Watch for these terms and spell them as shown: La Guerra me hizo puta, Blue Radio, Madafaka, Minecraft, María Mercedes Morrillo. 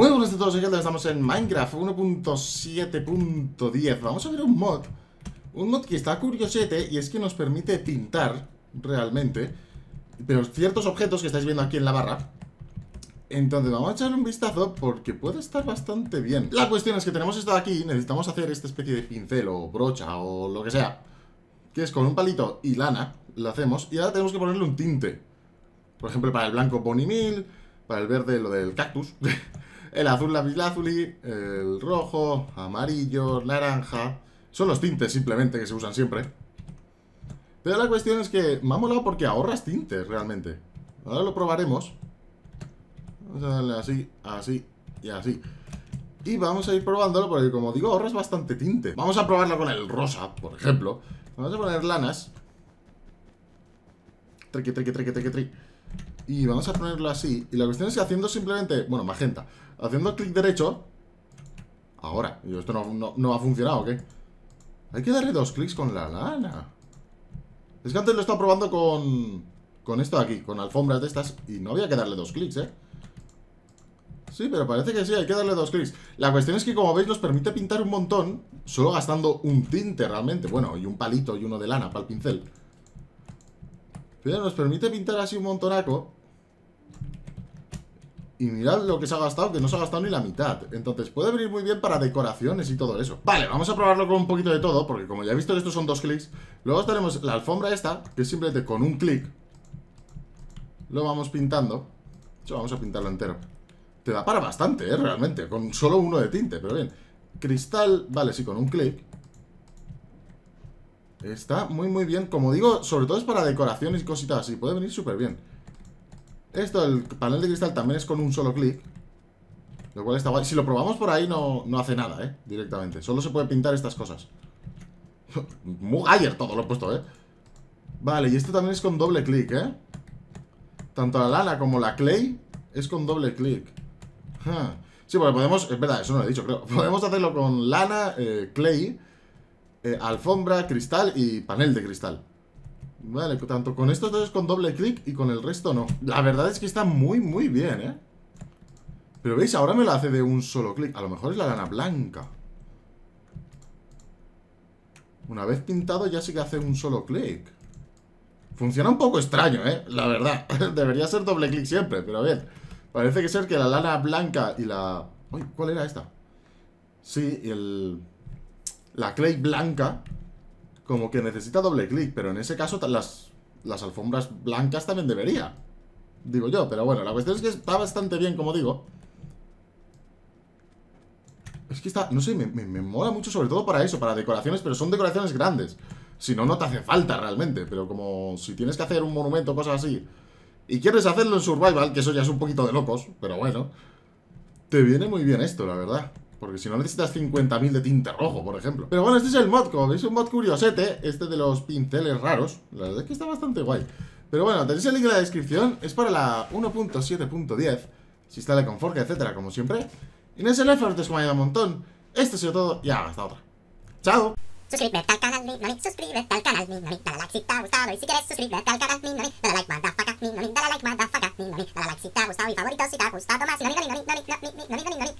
Muy buenas a todos, hoy estamos en Minecraft 1.7.10. Vamos a ver un mod. Un mod que está curiosete y es que nos permite pintar realmente, pero ciertos objetos que estáis viendo aquí en la barra. Entonces vamos a echar un vistazo porque puede estar bastante bien. La cuestión es que tenemos esto de aquí, necesitamos hacer esta especie de pincel o brocha o lo que sea, que es con un palito y lana, lo hacemos. Y ahora tenemos que ponerle un tinte. Por ejemplo, para el blanco Bonimil, para el verde lo del cactus, el azul lapislázuli, el rojo, amarillo, naranja. Son los tintes simplemente que se usan siempre. Pero la cuestión es que me ha molado porque ahorras tintes realmente. Ahora lo probaremos. Vamos a darle así, así y así. Y vamos a ir probándolo porque, como digo, ahorras bastante tinte. Vamos a probarlo con el rosa, por ejemplo. Vamos a poner lanas. Triqui, triqui, triqui, triqui, triqui. Y vamos a ponerlo así. Y la cuestión es que haciendo simplemente... Bueno, magenta. Haciendo clic derecho. Ahora. Yo esto no ha funcionado, ¿o qué? Hay que darle dos clics con la lana. Es que antes lo he estado probando con esto de aquí. Con alfombras de estas. Y no había que darle dos clics, ¿eh? Sí, pero parece que sí, hay que darle dos clics. La cuestión es que, como veis, nos permite pintar un montón solo gastando un tinte realmente. Bueno, y un palito y uno de lana para el pincel. Pero nos permite pintar así un montonaco. Y mirad lo que se ha gastado, que no se ha gastado ni la mitad. Entonces puede venir muy bien para decoraciones y todo eso. Vale, vamos a probarlo con un poquito de todo, porque como ya he visto que estos son dos clics. Luego tenemos la alfombra esta, que simplemente con un clic lo vamos pintando. De hecho, vamos a pintarlo entero. Te da para bastante, realmente, con solo uno de tinte, pero bien. Cristal, vale, sí, con un clic. Está muy, muy bien. Como digo, sobre todo es para decoraciones y cositas así. Puede venir súper bien. Esto, el panel de cristal, también es con un solo clic. Lo cual está guay. Si lo probamos por ahí, no hace nada, ¿eh? Directamente. Solo se puede pintar estas cosas. Muy ayer todo lo he puesto, ¿eh? Vale, y esto también es con doble clic, ¿eh? Tanto la lana como la clay es con doble clic. Sí, porque podemos... Es verdad, eso no lo he dicho, creo. Podemos hacerlo con lana, clay, alfombra, cristal y panel de cristal. Vale, tanto con estos dos es con doble clic y con el resto no. La verdad es que está muy, muy bien, ¿eh? Pero veis, ahora me lo hace de un solo clic. A lo mejor es la lana blanca. Una vez pintado ya sí que hace un solo clic. Funciona un poco extraño, ¿eh? La verdad. Debería ser doble clic siempre, pero bien. Parece que ser que la lana blanca y la... Uy, ¿cuál era esta? Sí, y la clay blanca como que necesita doble clic. Pero en ese caso las alfombras blancas también debería, digo yo, pero bueno, la cuestión es que está bastante bien, como digo. Es que está, no sé, me mola mucho, sobre todo para eso, para decoraciones, pero son decoraciones grandes. Si no, no te hace falta realmente. Pero como si tienes que hacer un monumento, cosas así, y quieres hacerlo en survival, que eso ya es un poquito de locos, pero bueno, te viene muy bien esto, la verdad. Porque si no, necesitas 50.000 de tinte rojo, por ejemplo. Pero bueno, este es el mod, como veis, un mod curiosete. Este de los pinceles raros. La verdad es que está bastante guay. Pero bueno, tenéis el link en la descripción. Es para la 1.7.10. Se instala con Forja, etcétera, como siempre. Y en ese live os deseo un montón. Esto ha sido todo. Y hasta otra. ¡Chao! Suscríbete al canal, mi mami. Suscríbete al canal, mi mami. Dale like si te ha gustado. Y si quieres, suscríbete al canal, mi mami. Dale like, madafaca, mi mami. Dale like, madafaca, mi mami. Dale like si te ha gustado. Y favorito si te ha gustado más.